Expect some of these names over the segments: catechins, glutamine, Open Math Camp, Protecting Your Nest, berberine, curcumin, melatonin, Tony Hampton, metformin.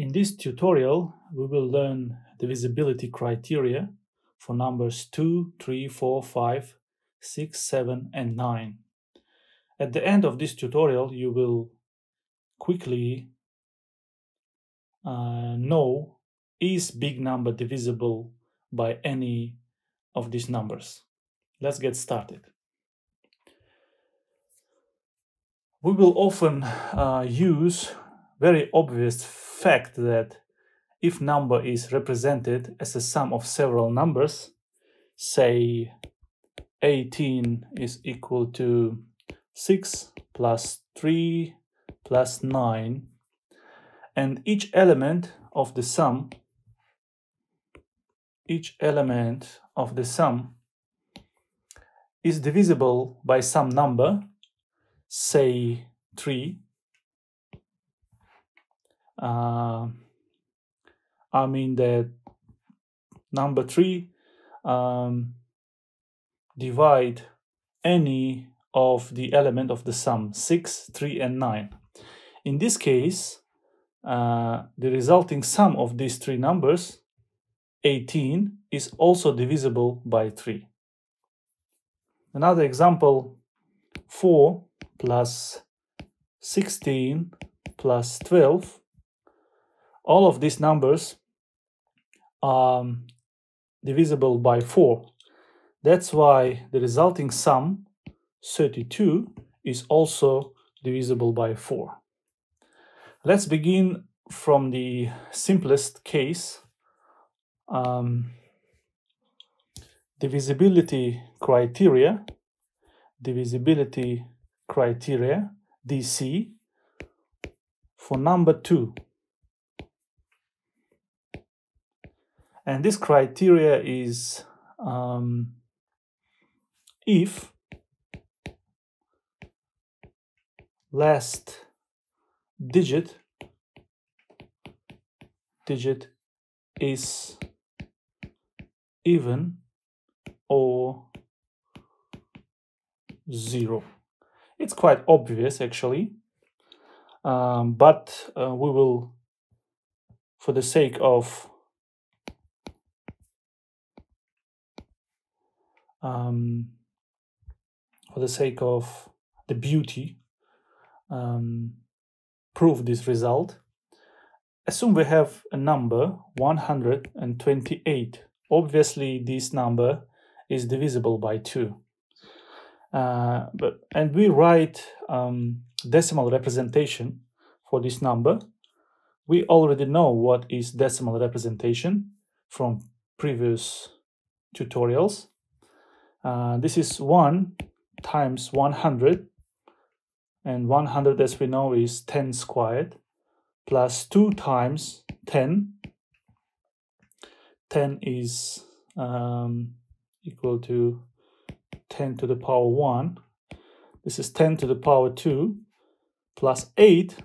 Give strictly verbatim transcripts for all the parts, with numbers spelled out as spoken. In this tutorial, we will learn divisibility criteria for numbers two, three, four, five, six, seven, and nine. At the end of this tutorial, you will quickly uh, know, is big number divisible by any of these numbers? Let's get started. We will often uh, use very obvious fact that if number is represented as a sum of several numbers, say eighteen is equal to six plus three plus nine, and each element of the sum, each element of the sum is divisible by some number, say three, uh, I mean that number three um, divide any of the element of the sum six, three and nine. In this case, uh, the resulting sum of these three numbers, eighteen, is also divisible by three. Another example, four plus sixteen plus twelve. All of these numbers are divisible by four. That's why the resulting sum, thirty-two, is also divisible by four. Let's begin from the simplest case. Um, divisibility criteria, divisibility criteria, D C, for number two. And this criteria is um, if last digit digit is even or zero. It's quite obvious actually, um, but uh, we will, for the sake of um, for the sake of the beauty, um, prove this result. Assume we have a number one hundred twenty-eight. Obviously, this number is divisible by two. Uh, but, and we write um, decimal representation for this number. We already know what is decimal representation from previous tutorials. Uh, this is one times one hundred, and one hundred, as we know, is ten squared, plus two times ten. ten is um, equal to ten to the power one. This is ten to the power two, plus eight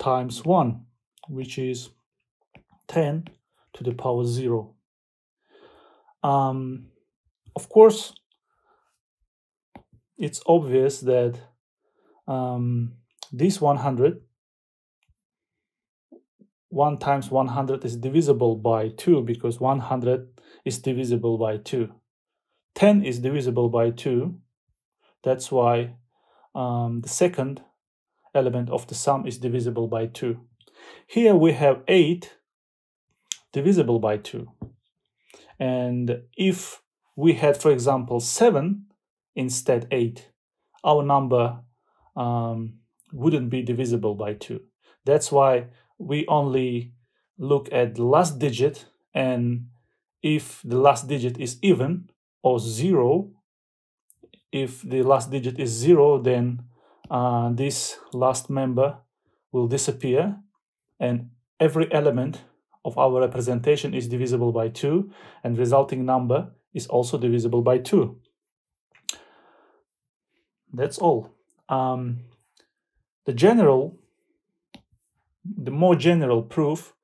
times one, which is ten to the power zero. Um, of course, it's obvious that um, this one hundred, one times one hundred is divisible by two, because one hundred is divisible by two. ten is divisible by two. That's why um, the second element of the sum is divisible by two. Here we have eight divisible by two. And if we had, for example, seven instead eight, our number um, wouldn't be divisible by two. That's why we only look at the last digit, and if the last digit is even or zero, if the last digit is zero, then uh, this last member will disappear, and every element of our representation is divisible by two, and resulting number is also divisible by two. That's all. Um, the general The more general proof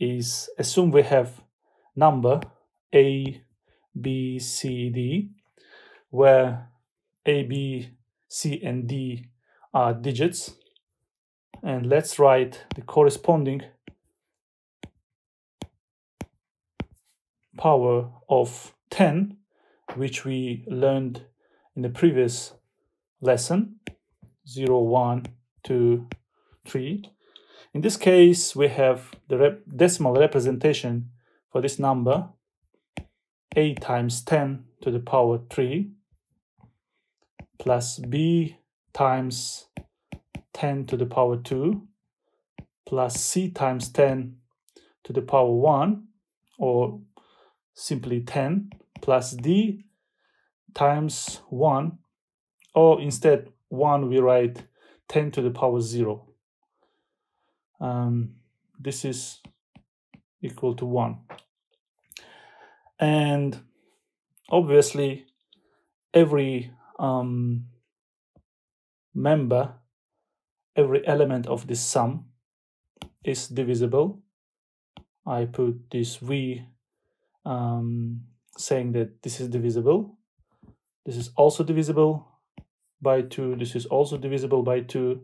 is, assume we have number A, B, C, D, where A, B, C, and D are digits. And let's write the corresponding power of ten, which we learned in the previous lesson, zero, one, two, three. In this case, we have the rep decimal representation for this number, a times ten to the power three, plus b times ten to the power two, plus c times ten to the power one, or simply ten, plus d times one, or instead one we write ten to the power zero. Um, this is equal to one. And obviously every um, member, every element of this sum is divisible. I put this v um, saying that this is divisible. This is also divisible by two. This is also divisible by two.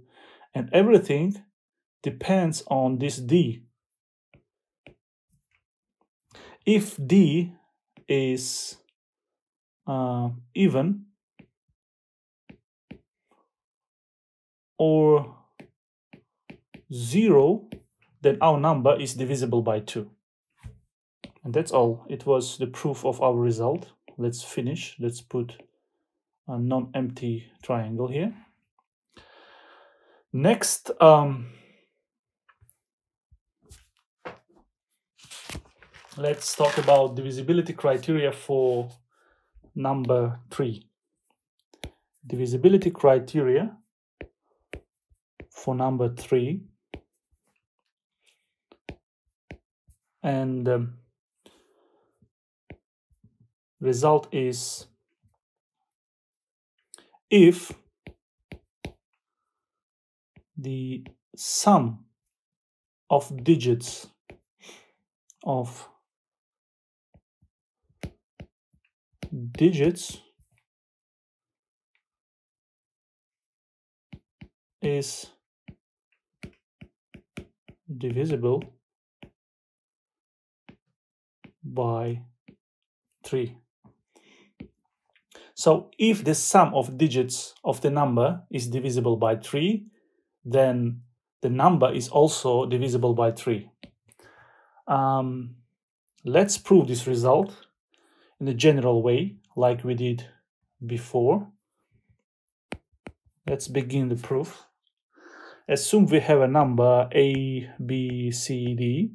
And everything depends on this d. If d is uh, even or zero, then our number is divisible by two. And that's all. It was the proof of our result. Let's finish. Let's put a non-empty triangle here. Next, um, let's talk about divisibility criteria for number three. Divisibility criteria for number three. And um, result is if the sum of digits of digits is divisible by three. So if the sum of digits of the number is divisible by three, then the number is also divisible by three. Um, let's prove this result in a general way, like we did before. Let's begin the proof. Assume we have a number a, b, c, d,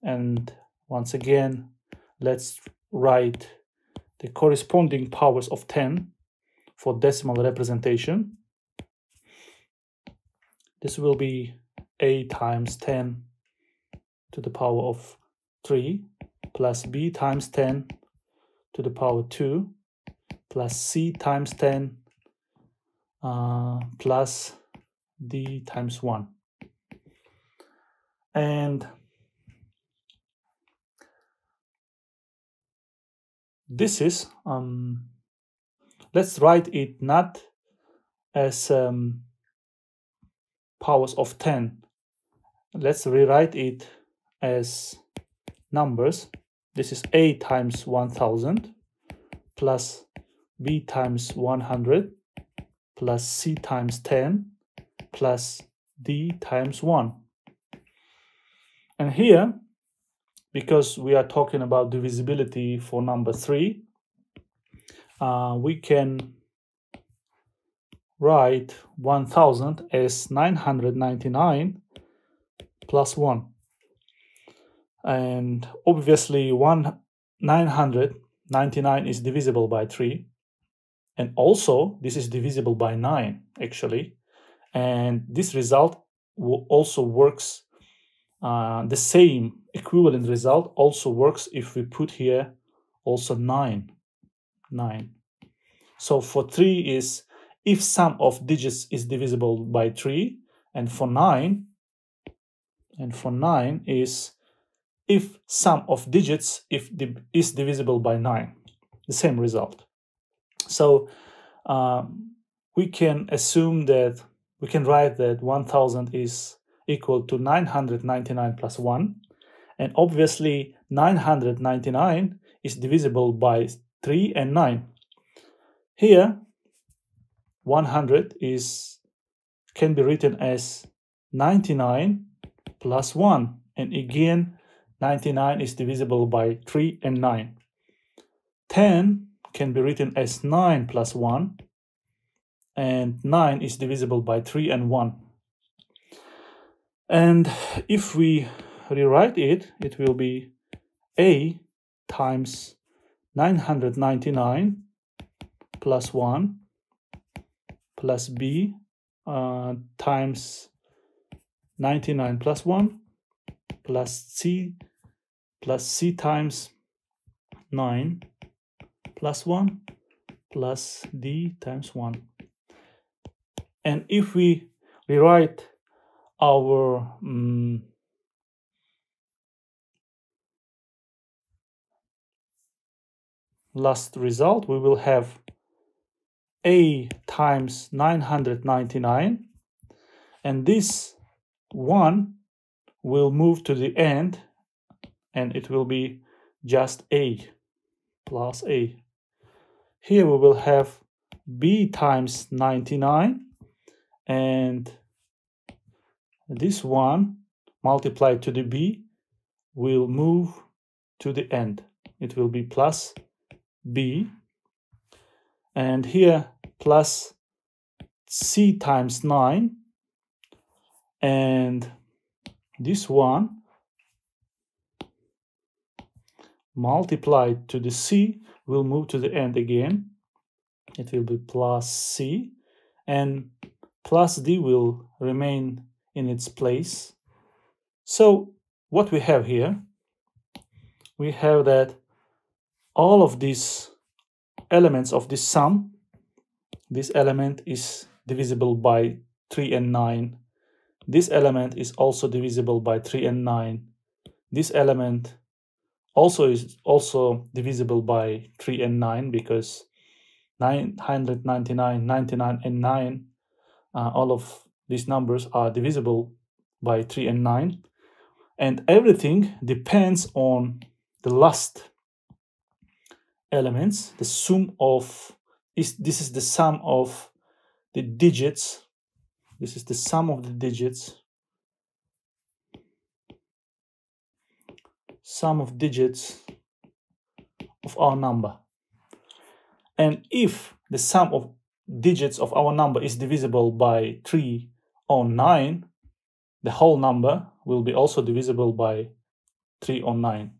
and once again, let's write the corresponding powers of ten for decimal representation. This will be a times ten to the power of three, plus b times ten to the power two, plus c times ten, uh, plus d times one. And this is, um, let's write it not as um, powers of ten. Let's rewrite it as numbers. This is a times one thousand, plus b times one hundred, plus c times ten, plus d times one. And here, because we are talking about divisibility for number three, uh, we can write one thousand as nine hundred ninety-nine plus one. And obviously nine hundred ninety-nine is divisible by three. And also this is divisible by nine, actually. And this result also works. Uh, the same equivalent result also works if we put here also nine, nine. So for three is if sum of digits is divisible by three, and for nine, and for nine is if sum of digits if div is divisible by nine, the same result. So um, we can assume that we can write that one thousand is equal to nine hundred ninety-nine plus one, And obviously nine hundred ninety-nine is divisible by three and nine. Here one hundred is can be written as ninety-nine plus one, and again ninety-nine is divisible by three and nine. ten can be written as nine plus one, and nine is divisible by three and one. And if we rewrite it, it will be a times nine hundred ninety-nine plus one plus b uh, times ninety-nine plus one plus c plus c times nine plus one plus d times one. And if we rewrite our um, last result, we will have a times nine hundred ninety-nine, and this one will move to the end, and it will be just a plus a. Here we will have b times ninety-nine, and this one multiplied to the b will move to the end. It will be plus b, and here plus c times nine, and this one multiplied to the c will move to the end again. It will be plus c, and plus d will remain in its place. So what we have here, we have that all of these elements of this sum, this element is divisible by three and nine. This element is also divisible by three and nine. This element also is also divisible by three and nine, because nine hundred ninety-nine, ninety-nine and nine, uh, all of these numbers are divisible by three and nine. And everything depends on the last elements. The sum of is this is the sum of the digits. This is the sum of the digits. Sum of digits of our number. And if the sum of digits of our number is divisible by three or nine, the whole number will be also divisible by three or nine.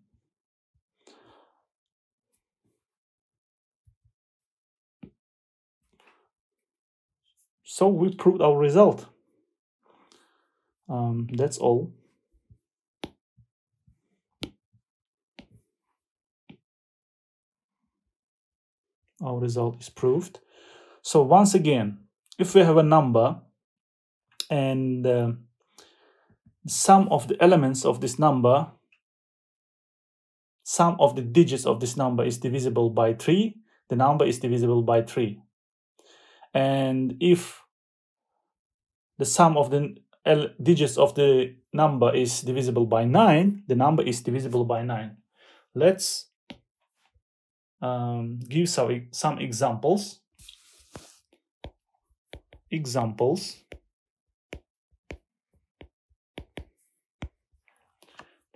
So we proved our result. Um, that's all. Our result is proved. So once again, if we have a number and uh, sum of the elements of this number, sum of the digits of this number is divisible by three, the number is divisible by three. And if the sum of the digits of the number is divisible by nine, the number is divisible by nine. Let's um, give some, some examples. Examples.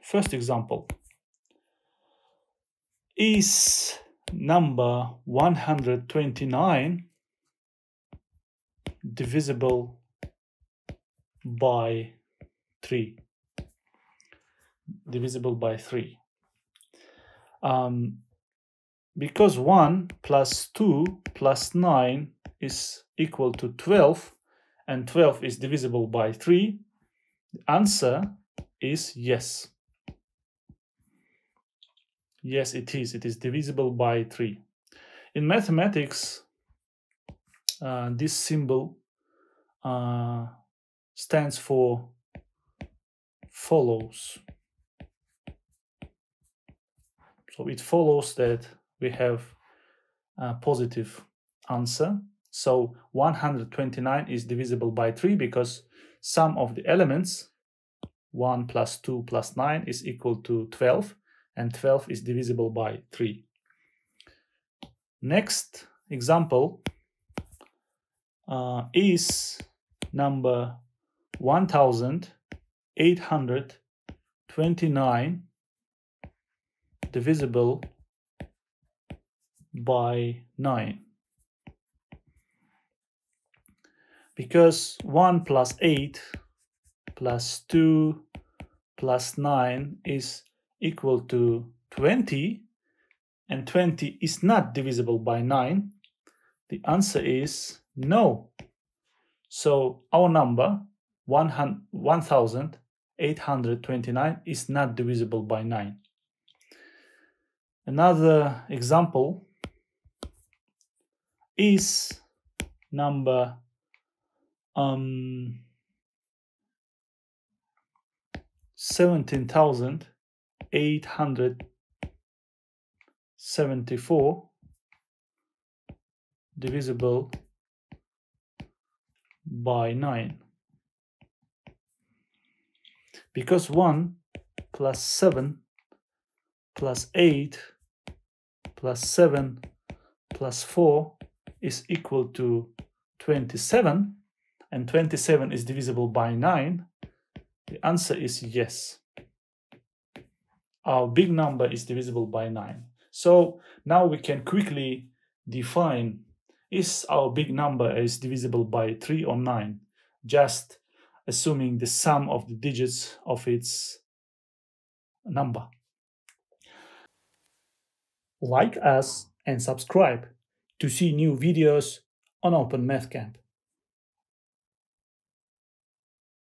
First example is number one hundred twenty-nine. Divisible by three. Divisible by three. Um, because one plus two plus nine is equal to twelve, and twelve is divisible by three, the answer is yes. Yes, it is. It is divisible by three. In mathematics, Uh, this symbol uh, stands for follows. So it follows that we have a positive answer. So one hundred twenty-nine is divisible by three because sum of the elements one plus two plus nine is equal to twelve, and twelve is divisible by three. Next example uh, is number one thousand eight hundred twenty-nine divisible by nine. Because one plus eight plus two plus nine is equal to twenty, and twenty is not divisible by nine, the answer is no. So our number one thousand eight hundred twenty-nine is not divisible by nine. Another example is number um, seventeen thousand eight hundred seventy-four divisible by nine. Because one plus seven plus eight plus seven plus four is equal to twenty-seven, and twenty-seven is divisible by nine, the answer is yes. Our big number is divisible by nine. So now we can quickly define, is our big number is divisible by three or nine, just assuming the sum of the digits of its number. Like us and subscribe to see new videos on Open Math Camp.